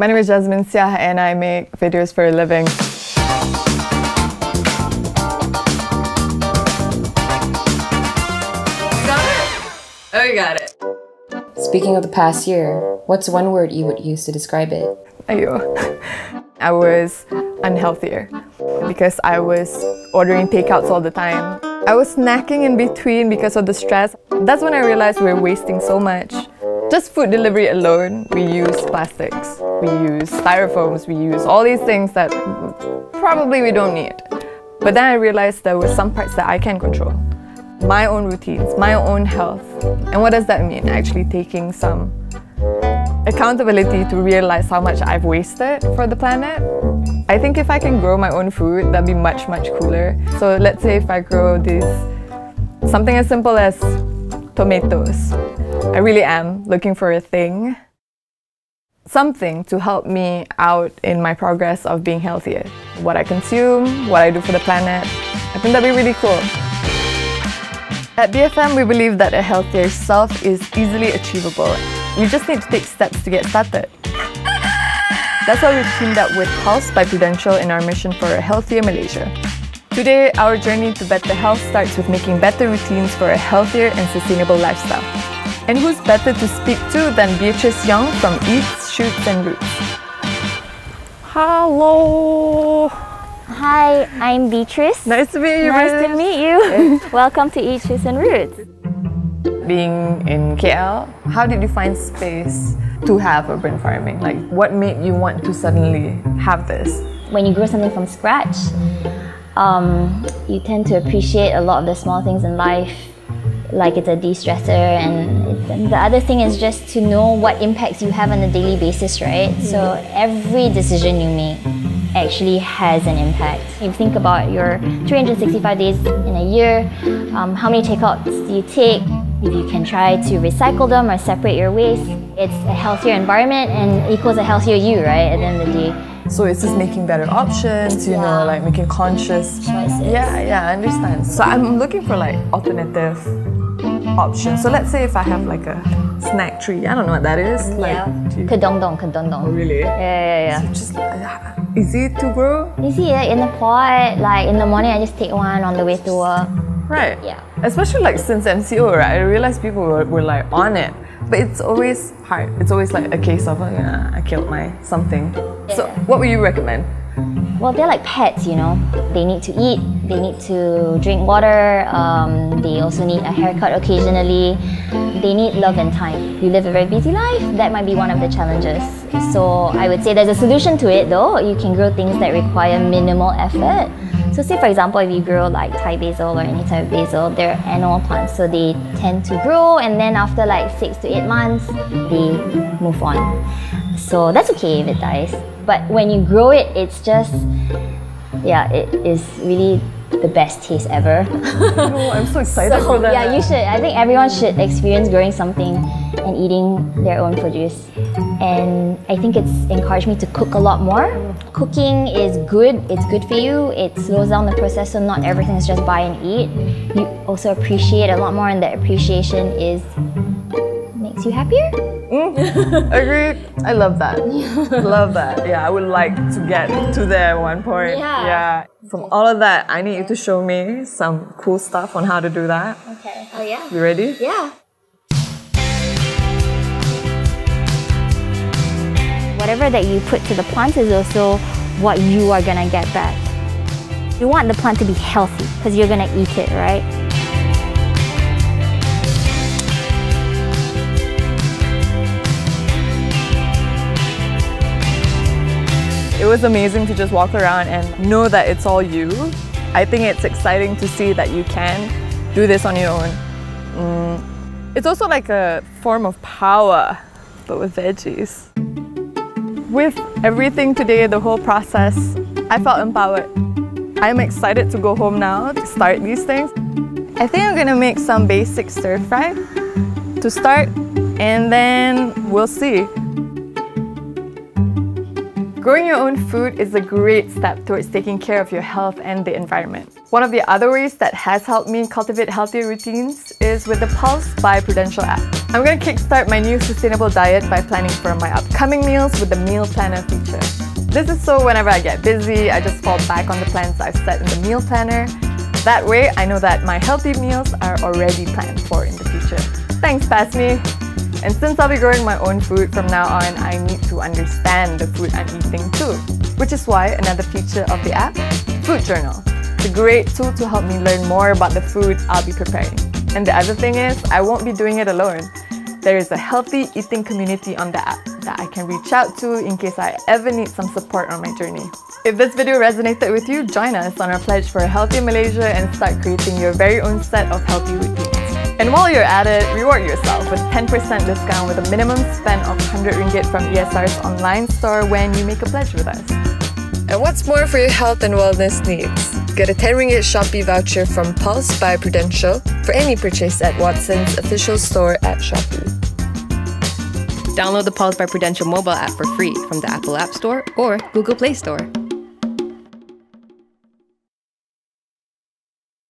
My name is Jasmine Sia and I make videos for a living. Oh, you got it. Speaking of the past year, what's one word you would use to describe it? I was unhealthier because I was ordering takeouts all the time. I was snacking in between because of the stress. That's when I realized we were wasting so much. Just food delivery alone, we use plastics, we use styrofoams, we use all these things that probably we don't need. But then I realized there were some parts that I can control. My own routines, my own health. And what does that mean? Actually taking some accountability to realize how much I've wasted for the planet. I think if I can grow my own food, that'd be much, much cooler. So let's say if I grow this, something as simple as tomatoes. I really am looking for a thing, something to help me out in my progress of being healthier. What I consume, what I do for the planet. I think that'd be really cool. At BFM, we believe that a healthier self is easily achievable. We just need to take steps to get started. That's why we've teamed up with Pulse by Prudential in our mission for a healthier Malaysia. Today, our journey to better health starts with making better routines for a healthier and sustainable lifestyle. And who's better to speak to than Beatrice Young from Eats, Shoots and Roots? Hello! Hi, I'm Beatrice. Nice to meet you. Nice to meet you. Welcome to Eats, Shoots and Roots. Being in KL, how did you find space to have urban farming? Like, what made you want to suddenly have this? When you grow something from scratch, you tend to appreciate a lot of the small things in life. Like, it's a de-stressor, and the other thing is just to know what impacts you have on a daily basis, right? So every decision you make actually has an impact. You think about your 365 days in a year, how many takeouts do you take? If you can try to recycle them or separate your waste, it's a healthier environment and equals a healthier you, right, at the end of the day. So it's just making better options, you know, like making conscious choices. Yeah, I understand. So I'm looking for like alternative options. So let's say if I have like a snack tree, I don't know what that is. Like, Kedong dong. Oh, really? Yeah. So just, easy to grow? Easy, in the pot. Like in the morning, I just take one on the way to work. Right. Yeah. Especially like since MCO, right? I realized people were like on it. But it's always hard. It's always like a case of, I killed my something. Yeah. So what would you recommend? Well, they're like pets, you know. They need to eat, they need to drink water, they also need a haircut occasionally. They need love and time. You live a very busy life, that might be one of the challenges. So I would say there's a solution to it though. You can grow things that require minimal effort. So say for example, if you grow like Thai basil or any type of basil, they're annual plants, so they tend to grow and then after like 6 to 8 months, they move on. So that's okay if it dies. But when you grow it, it's just, it is really the best taste ever. Oh, I'm so excited for that. Yeah, you should. I think everyone should experience growing something and eating their own produce. And I think it's encouraged me to cook a lot more. Cooking is good. It's good for you. It slows down the process, so not everything is just buy and eat. You also appreciate a lot more, and that appreciation makes you happier. Agreed. I love that. Love that. Yeah, I would like to get to there at one point. Yeah. From all of that, I need you to show me some cool stuff on how to do that. Okay. Oh yeah. You ready? Yeah. Whatever that you put to the plant is also what you are gonna get back. You want the plant to be healthy because you're gonna eat it, right? It was amazing to just walk around and know that it's all you. I think it's exciting to see that you can do this on your own. It's also like a form of power, but with veggies. With everything today, the whole process, I felt empowered. I'm excited to go home now to start these things. I think I'm gonna make some basic stir fry to start, and then we'll see. Growing your own food is a great step towards taking care of your health and the environment. One of the other ways that has helped me cultivate healthier routines is with the Pulse by Prudential app. I'm going to kickstart my new sustainable diet by planning for my upcoming meals with the meal planner feature. This is so whenever I get busy, I just fall back on the plans I've set in the meal planner. That way, I know that my healthy meals are already planned for in the future. Thanks, Pass Me! And since I'll be growing my own food from now on, I need to understand the food I'm eating too. Which is why another feature of the app, Food Journal. It's a great tool to help me learn more about the food I'll be preparing. And the other thing is, I won't be doing it alone. There is a healthy eating community on the app that I can reach out to in case I ever need some support on my journey. If this video resonated with you, join us on our pledge for a Healthier Malaysia and start creating your very own set of healthy routines. And while you're at it, reward yourself with 10% discount with a minimum spend of 100 ringgit from ESR's online store when you make a pledge with us. And what's more for your health and wellness needs? Get a 10 ringgit Shopee voucher from Pulse by Prudential for any purchase at Watsons' official store at Shopee. Download the Pulse by Prudential mobile app for free from the Apple App Store or Google Play Store.